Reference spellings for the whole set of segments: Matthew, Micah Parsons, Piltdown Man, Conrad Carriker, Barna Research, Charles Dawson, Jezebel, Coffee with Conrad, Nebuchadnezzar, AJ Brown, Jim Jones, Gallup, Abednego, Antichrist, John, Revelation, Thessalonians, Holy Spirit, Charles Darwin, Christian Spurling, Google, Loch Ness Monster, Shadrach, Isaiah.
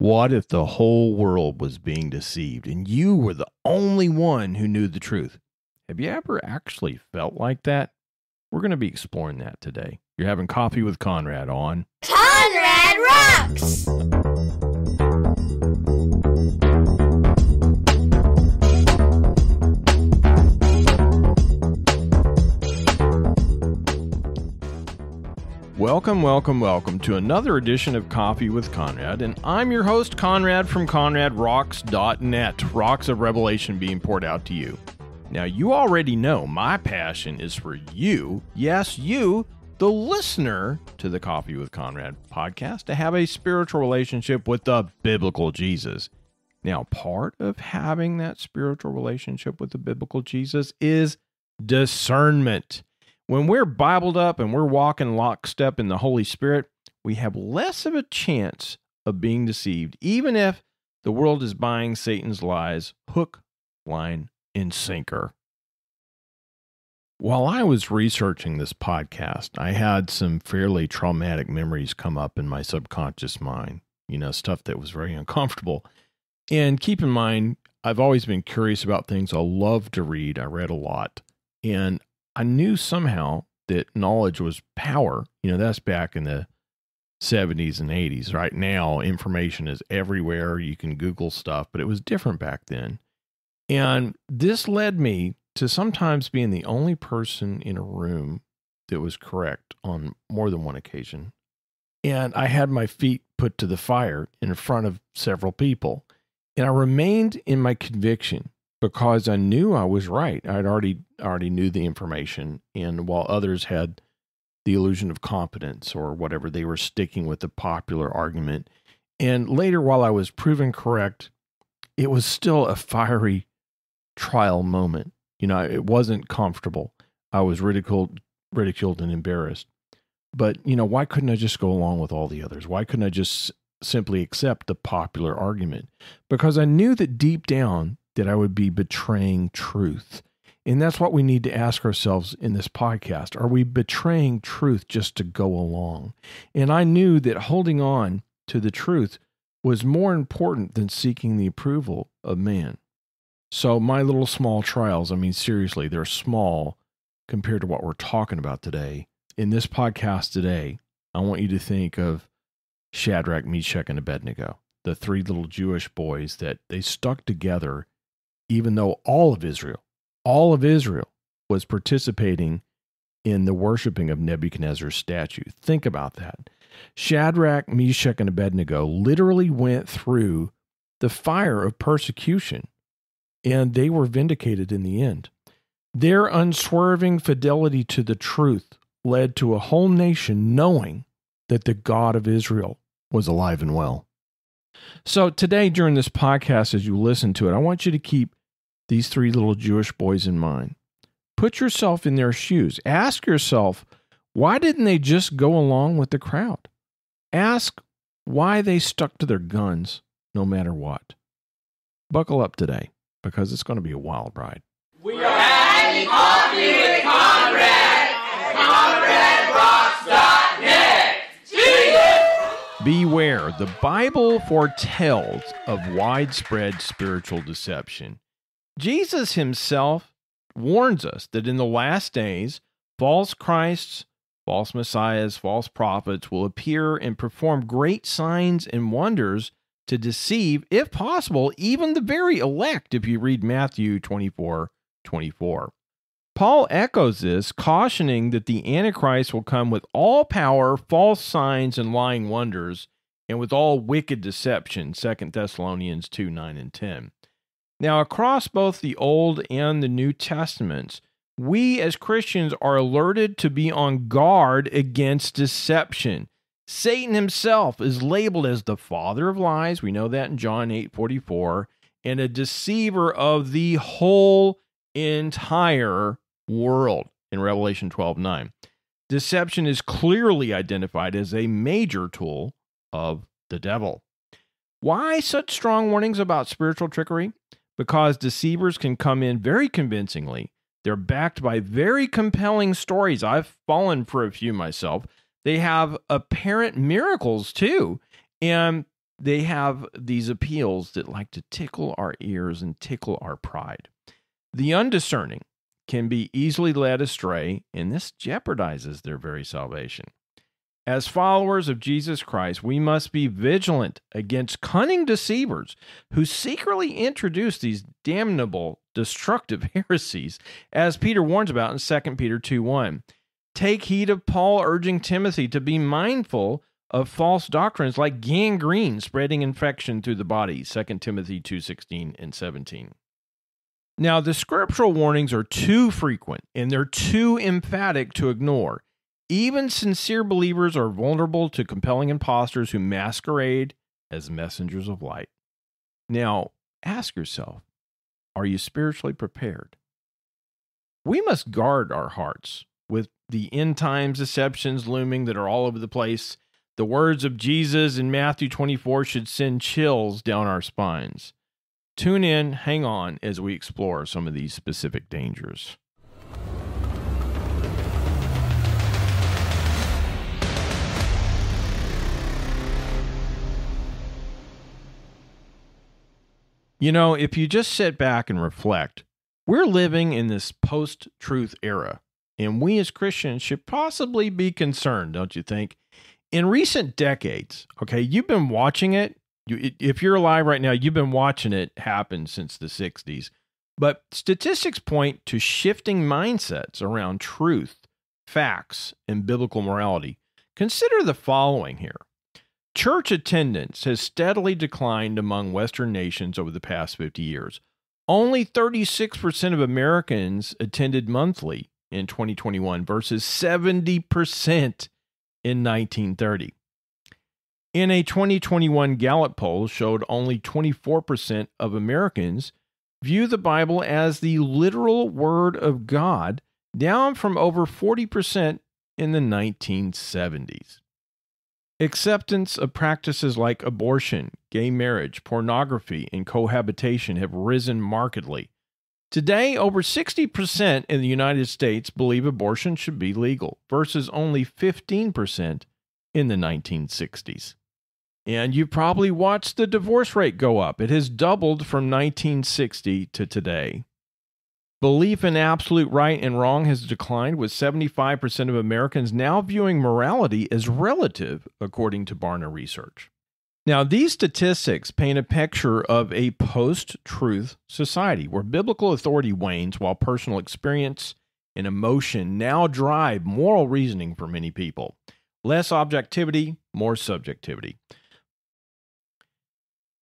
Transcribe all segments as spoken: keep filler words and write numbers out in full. What if the whole world was being deceived and you were the only one who knew the truth? Have you ever actually felt like that? We're going to be exploring that today. You're having Coffee with Conrad on Conrad Rocks! Welcome, welcome, welcome to another edition of Coffee with Conrad, and I'm your host, Conrad, from Conrad Rocks dot net, Rocks of Revelation being poured out to you. Now, you already know my passion is for you, yes, you, the listener to the Coffee with Conrad podcast, to have a spiritual relationship with the biblical Jesus. Now, part of having that spiritual relationship with the biblical Jesus is discernment. When we're Bibled up and we're walking lockstep in the Holy Spirit, we have less of a chance of being deceived, even if the world is buying Satan's lies hook, line, and sinker. While I was researching this podcast, I had some fairly traumatic memories come up in my subconscious mind, you know, stuff that was very uncomfortable. And keep in mind, I've always been curious about things. I love to read. I read a lot. And I knew somehow that knowledge was power. You know, that's back in the seventies and eighties. Right now, information is everywhere. You can Google stuff, but it was different back then. And this led me to sometimes being the only person in a room that was correct on more than one occasion. And I had my feet put to the fire in front of several people. And I remained in my conviction, because I knew I was right. I'd already already knew the information, and while others had the illusion of competence or whatever, they were sticking with the popular argument. And later, while I was proven correct, it was still a fiery trial moment. You know, it wasn't comfortable. I was ridiculed, ridiculed and embarrassed. But, you know, why couldn't I just go along with all the others? Why couldn't I just simply accept the popular argument? Because I knew that deep down, that I would be betraying truth. And that's what we need to ask ourselves in this podcast. Are we betraying truth just to go along? And I knew that holding on to the truth was more important than seeking the approval of man. So my little small trials, I mean, seriously, they're small compared to what we're talking about today. In this podcast today, I want you to think of Shadrach, Meshach, and Abednego, the three little Jewish boys that they stuck together even though all of Israel, all of Israel was participating in the worshiping of Nebuchadnezzar's statue. Think about that. Shadrach, Meshach, and Abednego literally went through the fire of persecution, and they were vindicated in the end. Their unswerving fidelity to the truth led to a whole nation knowing that the God of Israel was alive and well. So today, during this podcast, as you listen to it, I want you to keep these three little Jewish boys in mind. Put yourself in their shoes. Ask yourself, why didn't they just go along with the crowd? Ask why they stuck to their guns no matter what. Buckle up today, because it's going to be a wild ride. We are having coffee with Conrad at Conrad Rocks dot net. Jesus! Beware, the Bible foretells of widespread spiritual deception. Jesus himself warns us that in the last days, false Christs, false messiahs, false prophets will appear and perform great signs and wonders to deceive, if possible, even the very elect, if you read Matthew twenty-four twenty-four. Paul echoes this, cautioning that the Antichrist will come with all power, false signs, and lying wonders, and with all wicked deception, Second Thessalonians two nine and ten. Now, across both the Old and the New Testaments, we as Christians are alerted to be on guard against deception. Satan himself is labeled as the father of lies. We know that in John eight forty-four, and a deceiver of the whole entire world in Revelation twelve nine. Deception is clearly identified as a major tool of the devil. Why such strong warnings about spiritual trickery? Because deceivers can come in very convincingly. They're backed by very compelling stories. I've fallen for a few myself. They have apparent miracles too. And they have these appeals that like to tickle our ears and tickle our pride. The undiscerning can be easily led astray, and this jeopardizes their very salvation. As followers of Jesus Christ, we must be vigilant against cunning deceivers who secretly introduce these damnable, destructive heresies, as Peter warns about in Second Peter two one. Take heed of Paul urging Timothy to be mindful of false doctrines like gangrene spreading infection through the body, Second Timothy two sixteen and seventeen. Now, the scriptural warnings are too frequent and they're too emphatic to ignore. Even sincere believers are vulnerable to compelling imposters who masquerade as messengers of light. Now, ask yourself, are you spiritually prepared? We must guard our hearts with the end times deceptions looming that are all over the place. The words of Jesus in Matthew twenty-four should send chills down our spines. Tune in, hang on, as we explore some of these specific dangers. You know, if you just sit back and reflect, we're living in this post-truth era, and we as Christians should possibly be concerned, don't you think? In recent decades, okay, you've been watching it. You, if you're alive right now, you've been watching it happen since the sixties. But statistics point to shifting mindsets around truth, facts, and biblical morality. Consider the following here. Church attendance has steadily declined among Western nations over the past fifty years. Only thirty-six percent of Americans attended monthly in twenty twenty-one versus seventy percent in nineteen thirty. In a twenty twenty-one Gallup poll showed only twenty-four percent of Americans view the Bible as the literal Word of God, down from over forty percent in the nineteen seventies. Acceptance of practices like abortion, gay marriage, pornography, and cohabitation have risen markedly. Today, over sixty percent in the United States believe abortion should be legal, versus only fifteen percent in the nineteen sixties. And you've probably watched the divorce rate go up. It has doubled from nineteen sixty to today. Belief in absolute right and wrong has declined, with seventy-five percent of Americans now viewing morality as relative, according to Barna Research. Now, these statistics paint a picture of a post-truth society where biblical authority wanes while personal experience and emotion now drive moral reasoning for many people. Less objectivity, more subjectivity.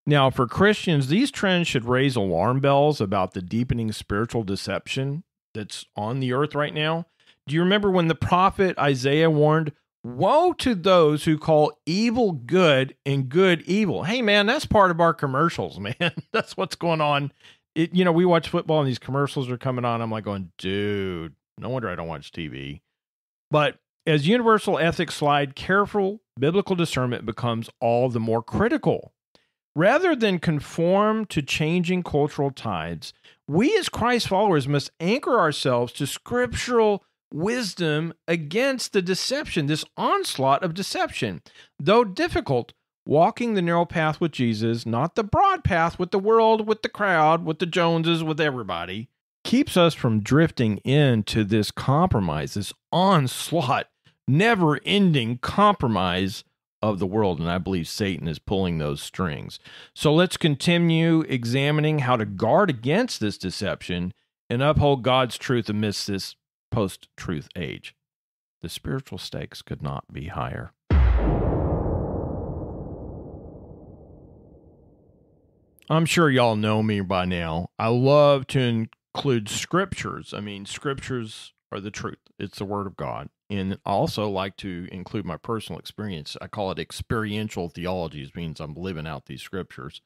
Now, for Christians, these trends should raise alarm bells about the deepening spiritual deception that's on the earth right now. Do you remember when the prophet Isaiah warned, "Woe to those who call evil good and good evil"? Hey, man, that's part of our commercials, man. That's what's going on. It, you know, we watch football and these commercials are coming on. I'm like going, dude, no wonder I don't watch T V. But as universal ethics slide, careful biblical discernment becomes all the more critical. Rather than conform to changing cultural tides, we as Christ followers must anchor ourselves to scriptural wisdom against the deception, this onslaught of deception. Though difficult, walking the narrow path with Jesus, not the broad path with the world, with the crowd, with the Joneses, with everybody, keeps us from drifting into this compromise, this onslaught, never-ending compromise of the world, and I believe Satan is pulling those strings. So let's continue examining how to guard against this deception and uphold God's truth amidst this post-truth age. The spiritual stakes could not be higher. I'm sure y'all know me by now. I love to include scriptures. I mean, scriptures are the truth. It's the Word of God. And I also like to include my personal experience. I call it experiential theology. It means I'm living out these scriptures.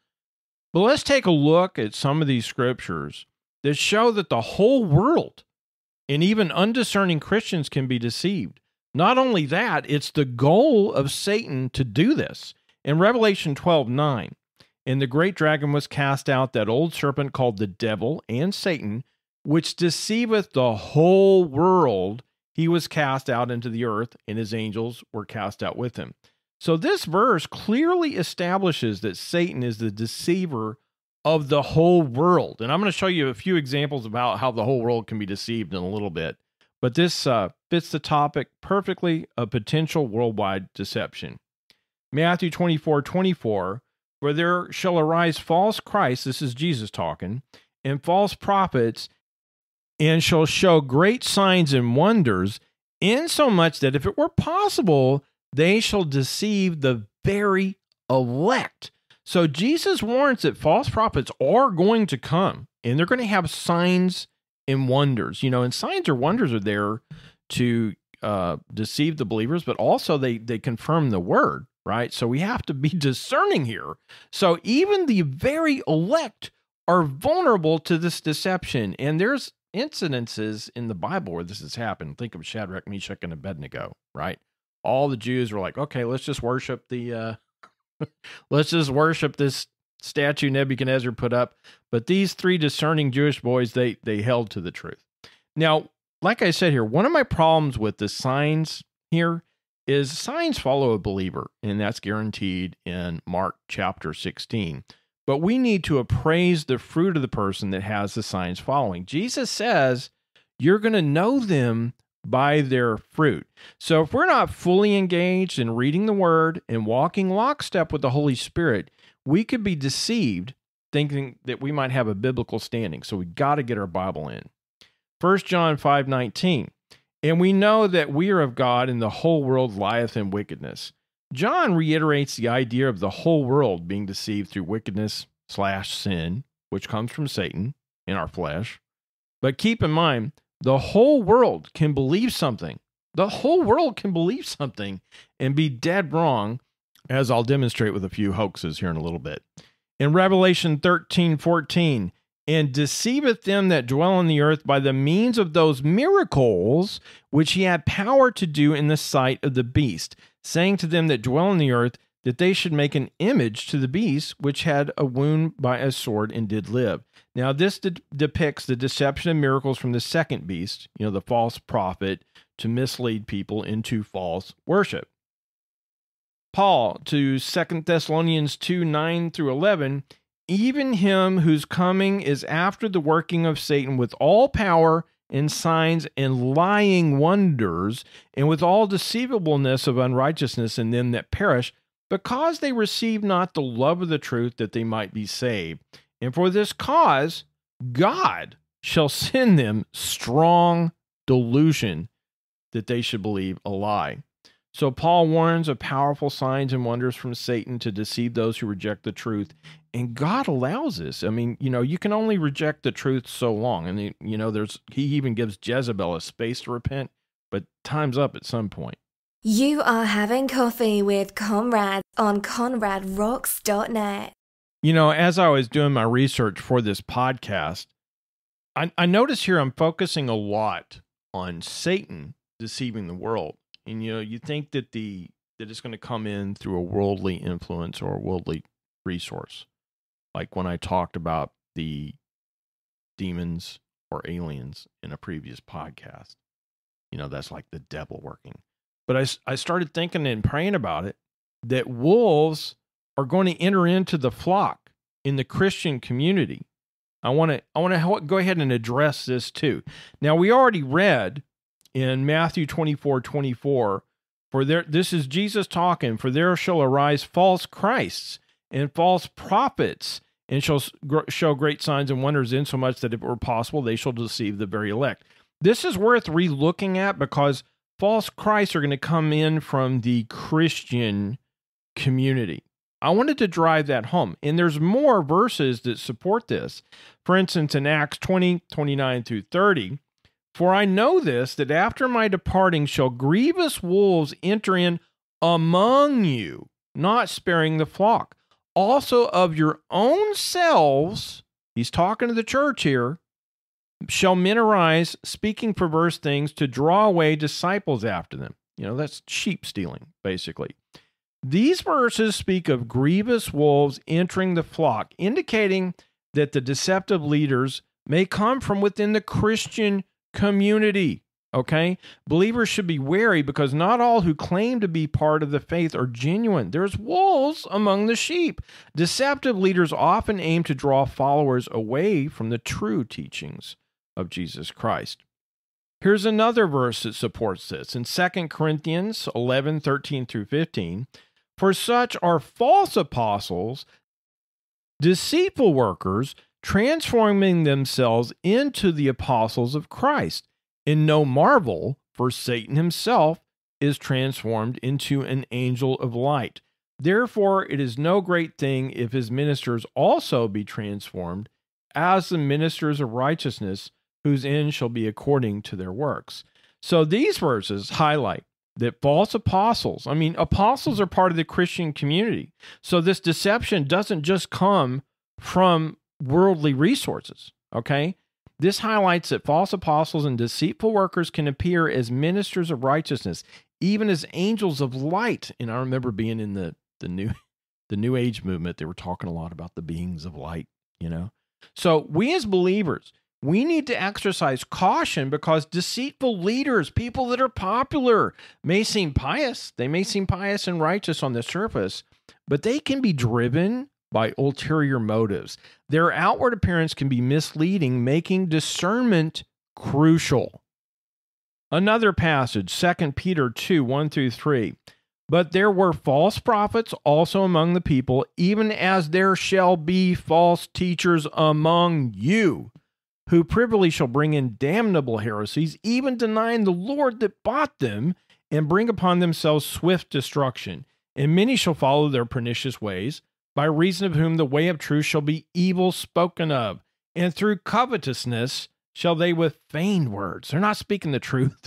But let's take a look at some of these scriptures that show that the whole world and even undiscerning Christians can be deceived. Not only that, it's the goal of Satan to do this. In Revelation twelve nine, and the great dragon was cast out, that old serpent called the devil and Satan, which deceiveth the whole world. He was cast out into the earth, and his angels were cast out with him. So this verse clearly establishes that Satan is the deceiver of the whole world. And I'm going to show you a few examples about how the whole world can be deceived in a little bit. But this uh, fits the topic perfectly of potential worldwide deception. Matthew twenty-four twenty-four, for there shall arise false Christs, this is Jesus talking, and false prophets, and shall show great signs and wonders, insomuch that if it were possible, they shall deceive the very elect. So Jesus warns that false prophets are going to come, and they're going to have signs and wonders. You know, and signs or wonders are there to uh, deceive the believers, but also they, they confirm the word, right? So we have to be discerning here. So even the very elect are vulnerable to this deception, and there's incidences in the Bible where this has happened. Think of Shadrach, Meshach, and Abednego, right? All the Jews were like, okay, let's just worship the... Uh, Let's just worship this statue Nebuchadnezzar put up. But these three discerning Jewish boys, they they held to the truth. Now, like I said here, one of my problems with the signs here is signs follow a believer, and that's guaranteed in Mark chapter sixteen. But we need to appraise the fruit of the person that has the signs following. Jesus says, you're going to know them by their fruit. So if we're not fully engaged in reading the Word and walking lockstep with the Holy Spirit, we could be deceived thinking that we might have a biblical standing. So we got to get our Bible in. First John five nineteen, and we know that we are of God and the whole world lieth in wickedness. John reiterates the idea of the whole world being deceived through wickedness slash sin, which comes from Satan in our flesh. But keep in mind, the whole world can believe something. The whole world can believe something and be dead wrong, as I'll demonstrate with a few hoaxes here in a little bit. In Revelation thirteen fourteen, and deceiveth them that dwell on the earth by the means of those miracles which he had power to do in the sight of the beast, saying to them that dwell on the earth that they should make an image to the beast which had a wound by a sword and did live. Now, this de- depicts the deception of miracles from the second beast, you know, the false prophet, to mislead people into false worship. Paul, to Second Thessalonians two nine through eleven, even him whose coming is after the working of Satan with all power and signs and lying wonders, and with all deceivableness of unrighteousness in them that perish, because they receive not the love of the truth that they might be saved. And for this cause, God shall send them strong delusion that they should believe a lie. So Paul warns of powerful signs and wonders from Satan to deceive those who reject the truth. And God allows this. I mean, you know, you can only reject the truth so long. And, you know, there's he even gives Jezebel a space to repent, but time's up at some point. You are having coffee with Conrad on Conrad Rocks dot net. You know, as I was doing my research for this podcast, I, I notice here I'm focusing a lot on Satan deceiving the world. And, you know, you think that, the, that it's going to come in through a worldly influence or a worldly resource. Like when I talked about the demons or aliens in a previous podcast. You know, that's like the devil working. But I, I started thinking and praying about it, that wolves are going to enter into the flock in the Christian community. I want to I want to go ahead and address this too. Now, we already read in Matthew twenty-four twenty-four, for there, this is Jesus talking, for there shall arise false Christs and false prophets, and shall show great signs and wonders, insomuch that if it were possible, they shall deceive the very elect. This is worth relooking at, because false Christs are going to come in from the Christian community. I wanted to drive that home, and there's more verses that support this. For instance, in Acts twenty twenty-nine through thirty, for I know this, that after my departing shall grievous wolves enter in among you, not sparing the flock. Also of your own selves, he's talking to the church here, shall men arise, speaking perverse things, to draw away disciples after them. You know, that's sheep stealing, basically. These verses speak of grievous wolves entering the flock, indicating that the deceptive leaders may come from within the Christian community. Okay? Believers should be wary because not all who claim to be part of the faith are genuine. There's wolves among the sheep. Deceptive leaders often aim to draw followers away from the true teachings of Jesus Christ. Here's another verse that supports this. In Second Corinthians eleven, thirteen through fifteen, for such are false apostles, deceitful workers, transforming themselves into the apostles of Christ. In no marvel, for Satan himself is transformed into an angel of light. Therefore, it is no great thing if his ministers also be transformed, as the ministers of righteousness, whose end shall be according to their works. So these verses highlight that false apostles, I mean, apostles are part of the Christian community. So this deception doesn't just come from worldly resources, okay? This highlights that false apostles and deceitful workers can appear as ministers of righteousness, even as angels of light. And I remember being in the, the new the New Age movement, they were talking a lot about the beings of light, you know. So we as believers, we need to exercise caution because deceitful leaders, people that are popular, may seem pious. They may seem pious and righteous on the surface, but they can be driven by ulterior motives. Their outward appearance can be misleading, making discernment crucial. Another passage, Second Peter two, one through three. But there were false prophets also among the people, even as there shall be false teachers among you, who privily shall bring in damnable heresies, even denying the Lord that bought them, and bring upon themselves swift destruction. And many shall follow their pernicious ways, by reason of whom the way of truth shall be evil spoken of, and through covetousness shall they with feigned words, they're not speaking the truth,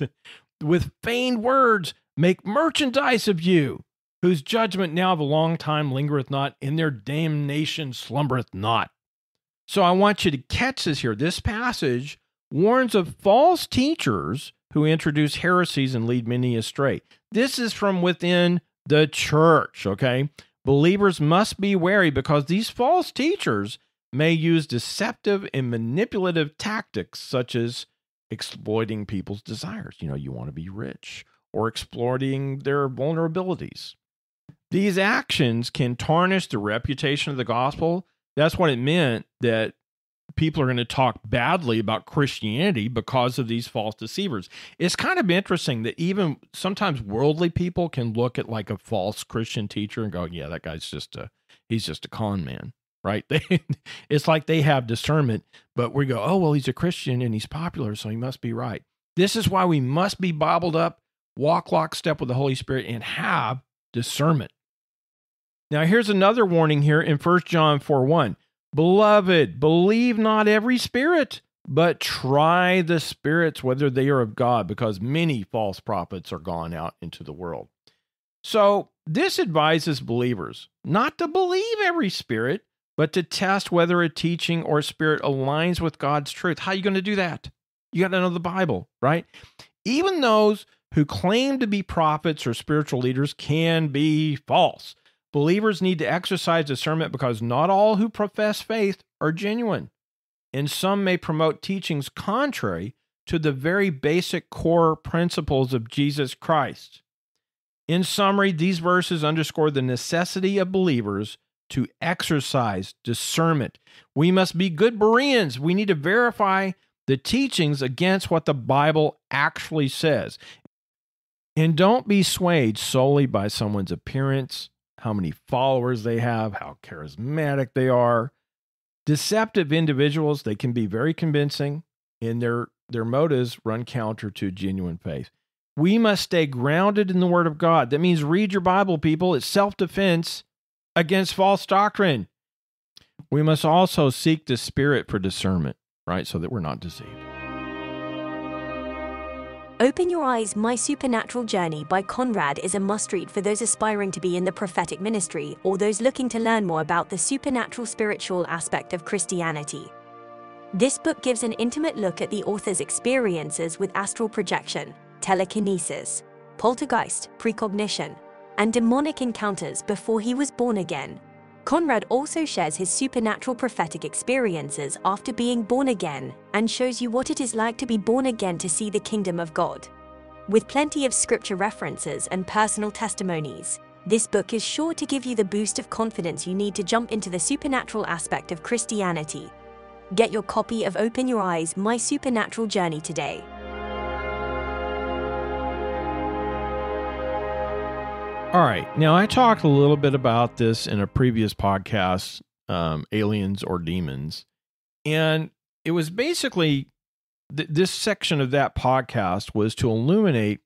with feigned words make merchandise of you, whose judgment now of a long time lingereth not, and their damnation slumbereth not. So I want you to catch this here. This passage warns of false teachers who introduce heresies and lead many astray. This is from within the church, okay? Believers must be wary because these false teachers may use deceptive and manipulative tactics such as exploiting people's desires. You know, you want to be rich, or exploiting their vulnerabilities. These actions can tarnish the reputation of the gospel. That's what it meant that people are going to talk badly about Christianity because of these false deceivers. It's kind of interesting that even sometimes worldly people can look at like a false Christian teacher and go, yeah, that guy's just a, he's just a con man, right? They, it's like they have discernment, but we go, oh, well, he's a Christian and he's popular, so he must be right. This is why we must be bobbled up, walk lockstep with the Holy Spirit, and have discernment. Now, here's another warning here in First John four one. Beloved, believe not every spirit, but try the spirits whether they are of God, because many false prophets are gone out into the world. So this advises believers not to believe every spirit, but to test whether a teaching or spirit aligns with God's truth. How are you going to do that? You got to know the Bible, right? Even those who claim to be prophets or spiritual leaders can be false. Believers need to exercise discernment because not all who profess faith are genuine, and some may promote teachings contrary to the very basic core principles of Jesus Christ. In summary, these verses underscore the necessity of believers to exercise discernment. We must be good Bereans. We need to verify the teachings against what the Bible actually says. And don't be swayed solely by someone's appearance, how many followers they have, how charismatic they are. Deceptive individuals, they can be very convincing, and their, their motives run counter to genuine faith. We must stay grounded in the Word of God. That means read your Bible, people. It's self-defense against false doctrine. We must also seek the Spirit for discernment, right, so that we're not deceived. Open Your Eyes, My Supernatural Journey by Conrad is a must-read for those aspiring to be in the prophetic ministry or those looking to learn more about the supernatural spiritual aspect of Christianity. This book gives an intimate look at the author's experiences with astral projection, telekinesis, poltergeist, precognition, and demonic encounters before he was born again. Conrad also shares his supernatural prophetic experiences after being born again and shows you what it is like to be born again to see the kingdom of God. With plenty of scripture references and personal testimonies, this book is sure to give you the boost of confidence you need to jump into the supernatural aspect of Christianity. Get your copy of Open Your Eyes, My Supernatural Journey today. All right. Now, I talked a little bit about this in a previous podcast, um, Aliens or Demons, and it was basically th- this section of that podcast was to illuminate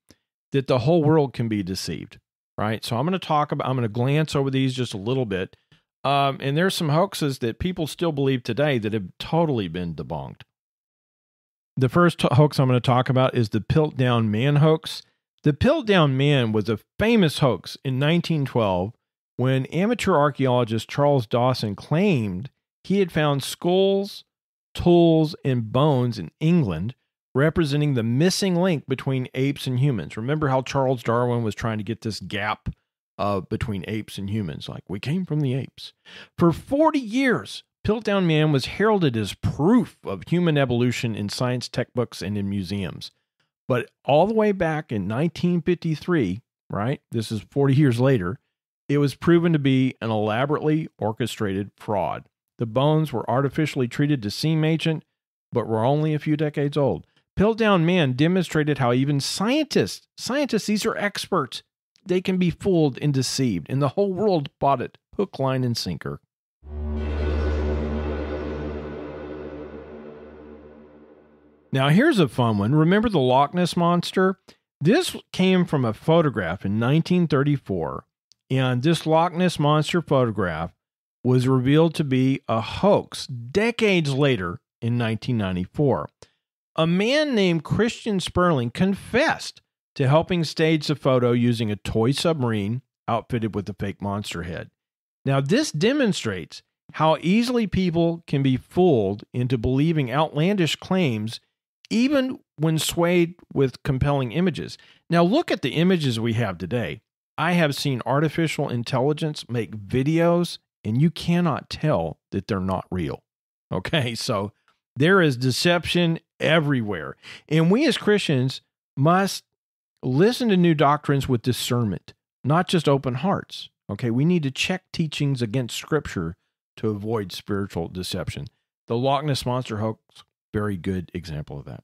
that the whole world can be deceived, right? So I'm going to talk about, I'm going to glance over these just a little bit, um, and there's some hoaxes that people still believe today that have totally been debunked. The first hoax I'm going to talk about is the Piltdown Man hoax. The Piltdown Man was a famous hoax in nineteen twelve when amateur archaeologist Charles Dawson claimed he had found skulls, tools, and bones in England representing the missing link between apes and humans. Remember how Charles Darwin was trying to get this gap uh, between apes and humans, like we came from the apes. For forty years, Piltdown Man was heralded as proof of human evolution in science textbooks and in museums. But all the way back in nineteen fifty-three, right, this is forty years later, it was proven to be an elaborately orchestrated fraud. The bones were artificially treated to seem ancient, but were only a few decades old. Piltdown Man demonstrated how even scientists, scientists, these are experts, they can be fooled and deceived. And the whole world bought it, hook, line, and sinker. Now, here's a fun one. Remember the Loch Ness Monster? This came from a photograph in nineteen thirty-four, and this Loch Ness Monster photograph was revealed to be a hoax decades later in nineteen ninety-four. A man named Christian Spurling confessed to helping stage the photo using a toy submarine outfitted with a fake monster head. Now, this demonstrates how easily people can be fooled into believing outlandish claims even when swayed with compelling images. Now, look at the images we have today. I have seen artificial intelligence make videos, and you cannot tell that they're not real. Okay, so there is deception everywhere. And we as Christians must listen to new doctrines with discernment, not just open hearts. Okay, we need to check teachings against Scripture to avoid spiritual deception. The Loch Ness Monster hoax, very good example of that.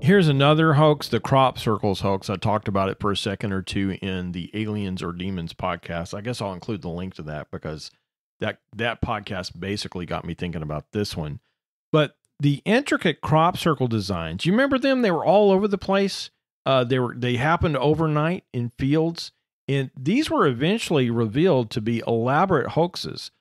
Here's another hoax, the crop circles hoax. I talked about it for a second or two in the Aliens or Demons podcast. I guess I'll include the link to that because that, that podcast basically got me thinking about this one. But the intricate crop circle designs, you remember them? They were all over the place. Uh, they were they happened overnight in fields, and these were eventually revealed to be elaborate hoaxes.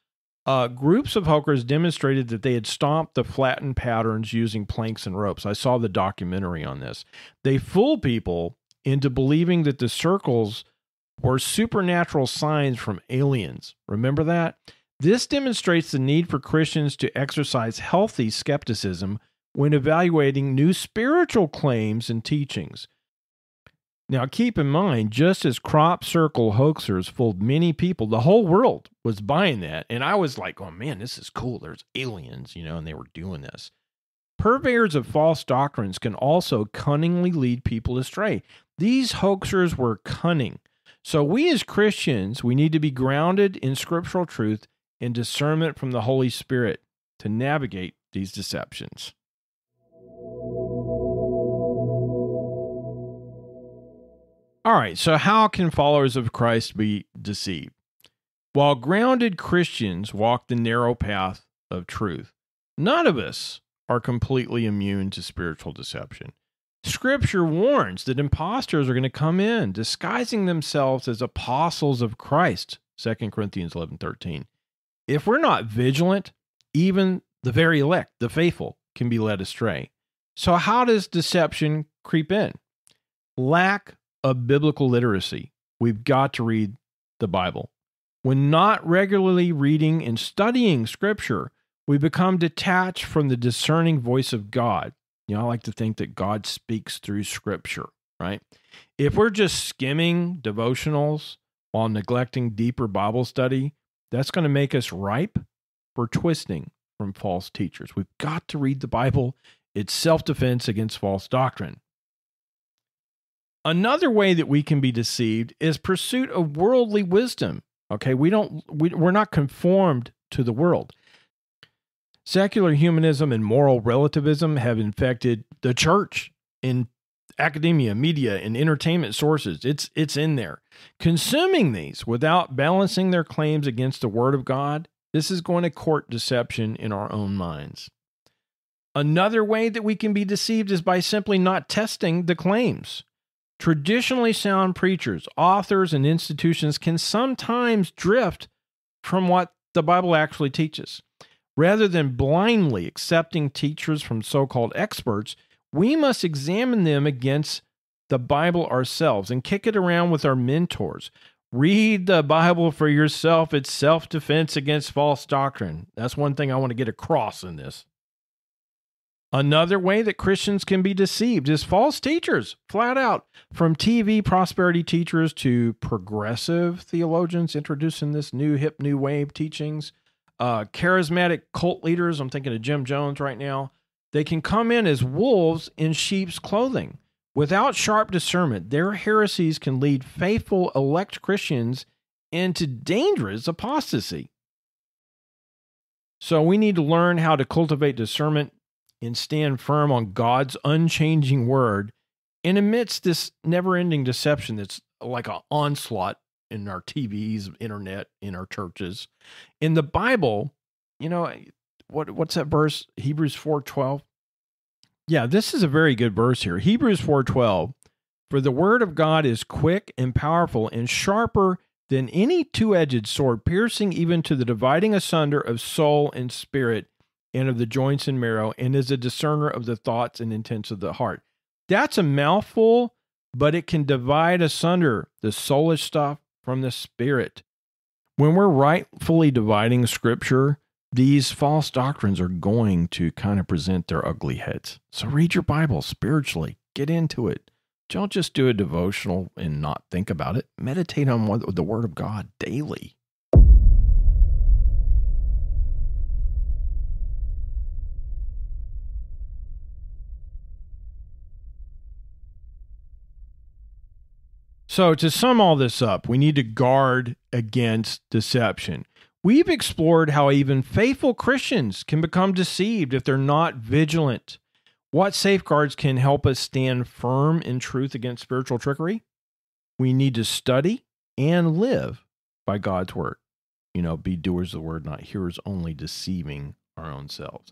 Uh, groups of hawkers demonstrated that they had stomped the flattened patterns using planks and ropes. I saw the documentary on this. They fool people into believing that the circles were supernatural signs from aliens. Remember that? This demonstrates the need for Christians to exercise healthy skepticism when evaluating new spiritual claims and teachings. Now, keep in mind, just as crop circle hoaxers fooled many people, the whole world was buying that. And I was like, oh, man, this is cool. There's aliens, you know, and they were doing this. Purveyors of false doctrines can also cunningly lead people astray. These hoaxers were cunning. So we as Christians, we need to be grounded in scriptural truth and discernment from the Holy Spirit to navigate these deceptions. All right, so how can followers of Christ be deceived? While grounded Christians walk the narrow path of truth, none of us are completely immune to spiritual deception. Scripture warns that imposters are going to come in, disguising themselves as apostles of Christ, Second Corinthians eleven thirteen. If we're not vigilant, even the very elect, the faithful, can be led astray. So how does deception creep in? Lack of biblical literacy. We've got to read the Bible. When not regularly reading and studying Scripture, we become detached from the discerning voice of God. You know, I like to think that God speaks through Scripture, right? If we're just skimming devotionals while neglecting deeper Bible study, that's going to make us ripe for twisting from false teachers. We've got to read the Bible. It's self-defense against false doctrine. Another way that we can be deceived is pursuit of worldly wisdom. Okay, we don't, we, we're not conformed to the world. Secular humanism and moral relativism have infected the church in academia, media, and entertainment sources. It's, it's in there. Consuming these without balancing their claims against the Word of God, this is going to court deception in our own minds. Another way that we can be deceived is by simply not testing the claims. Traditionally sound preachers, authors, and institutions can sometimes drift from what the Bible actually teaches. Rather than blindly accepting teachers from so-called experts, we must examine them against the Bible ourselves and kick it around with our mentors. Read the Bible for yourself. It's self-defense against false doctrine. That's one thing I want to get across in this. Another way that Christians can be deceived is false teachers, flat out, from T V prosperity teachers to progressive theologians introducing this new hip, new wave teachings, uh, charismatic cult leaders. I'm thinking of Jim Jones right now. They can come in as wolves in sheep's clothing. Without sharp discernment, their heresies can lead faithful elect Christians into dangerous apostasy. So we need to learn how to cultivate discernment and stand firm on God's unchanging word and amidst this never-ending deception that's like an onslaught in our T Vs, internet, in our churches. In the Bible, you know, what what's that verse? Hebrews four twelve? Yeah, this is a very good verse here. Hebrews four twelve, for the word of God is quick and powerful and sharper than any two-edged sword, piercing even to the dividing asunder of soul and spirit and of the joints and marrow, and is a discerner of the thoughts and intents of the heart. That's a mouthful, but it can divide asunder the soulish stuff from the spirit. When we're rightfully dividing Scripture, these false doctrines are going to kind of present their ugly heads. So read your Bible spiritually. Get into it. Don't just do a devotional and not think about it. Meditate on what, the Word of God daily. So to sum all this up, we need to guard against deception. We've explored how even faithful Christians can become deceived if they're not vigilant. What safeguards can help us stand firm in truth against spiritual trickery? We need to study and live by God's word. You know, be doers of the word, not hearers only, deceiving our own selves.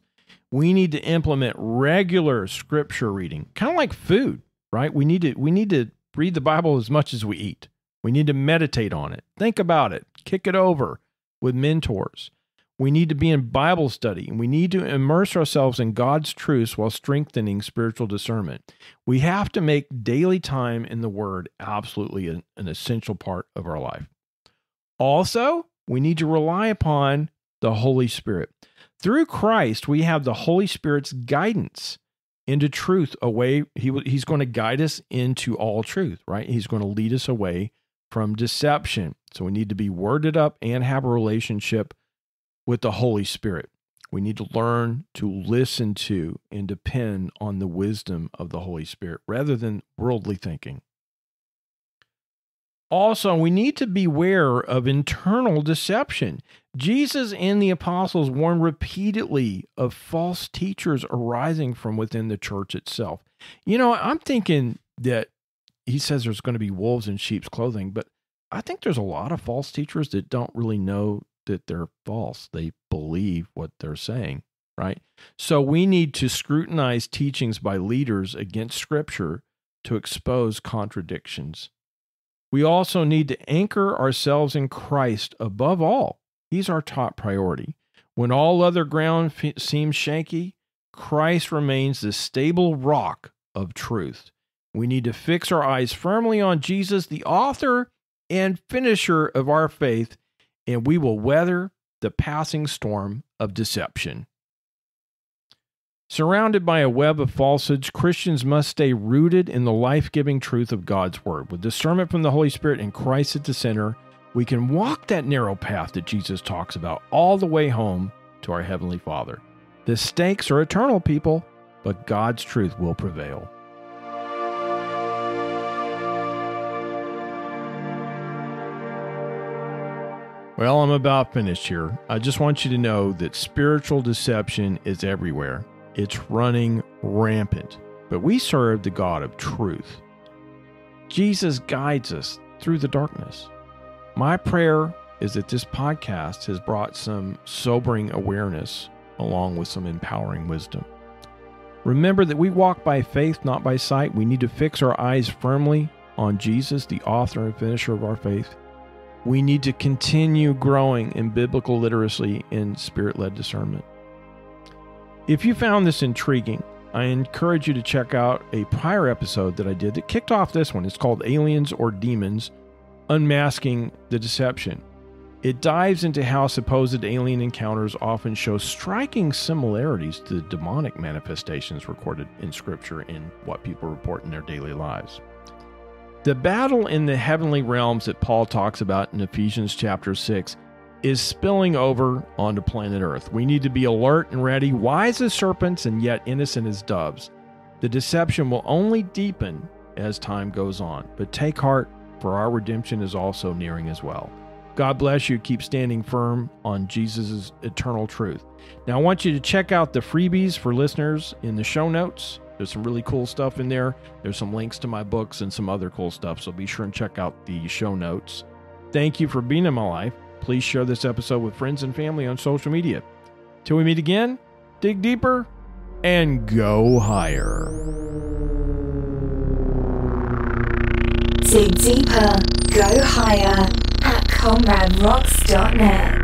We need to implement regular Scripture reading, kind of like food, right? We need to we need to read the Bible as much as we eat. We need to meditate on it, think about it, kick it over with mentors. We need to be in Bible study, and we need to immerse ourselves in God's truths while strengthening spiritual discernment. We have to make daily time in the Word absolutely an, an essential part of our life. Also, we need to rely upon the Holy Spirit. Through Christ, we have the Holy Spirit's guidance into truth away. He, he's going to guide us into all truth, right? He's going to lead us away from deception. So we need to be worded up and have a relationship with the Holy Spirit. We need to learn to listen to and depend on the wisdom of the Holy Spirit rather than worldly thinking. Also, we need to beware of internal deception. Jesus and the apostles warned repeatedly of false teachers arising from within the church itself. You know, I'm thinking that he says there's going to be wolves in sheep's clothing, but I think there's a lot of false teachers that don't really know that they're false. They believe what they're saying, right? So we need to scrutinize teachings by leaders against Scripture to expose contradictions. We also need to anchor ourselves in Christ above all. He's our top priority. When all other ground seems shaky, Christ remains the stable rock of truth. We need to fix our eyes firmly on Jesus, the author and finisher of our faith, and we will weather the passing storm of deception. Surrounded by a web of falsehoods, Christians must stay rooted in the life-giving truth of God's Word. With discernment from the Holy Spirit and Christ at the center, we can walk that narrow path that Jesus talks about all the way home to our Heavenly Father. The stakes are eternal, people, but God's truth will prevail. Well, I'm about finished here. I just want you to know that spiritual deception is everywhere. It's running rampant, but we serve the God of truth. Jesus guides us through the darkness. My prayer is that this podcast has brought some sobering awareness along with some empowering wisdom. Remember that we walk by faith, not by sight. We need to fix our eyes firmly on Jesus, the author and finisher of our faith. We need to continue growing in biblical literacy and spirit-led discernment. If you found this intriguing, I encourage you to check out a prior episode that I did that kicked off this one. It's called Aliens or Demons, Unmasking the Deception. It dives into how supposed alien encounters often show striking similarities to the demonic manifestations recorded in Scripture and what people report in their daily lives. The battle in the heavenly realms that Paul talks about in Ephesians chapter six is spilling over onto planet Earth. We need to be alert and ready, wise as serpents and yet innocent as doves. The deception will only deepen as time goes on, but take heart, for our redemption is also nearing as well. God bless you. Keep standing firm on Jesus' eternal truth. Now, I want you to check out the freebies for listeners in the show notes. There's some really cool stuff in there. There's some links to my books and some other cool stuff, so be sure and check out the show notes. Thank you for being in my life. Please share this episode with friends and family on social media. Till we meet again, dig deeper and go higher. Dig deeper, go higher at Conrad Rocks dot net.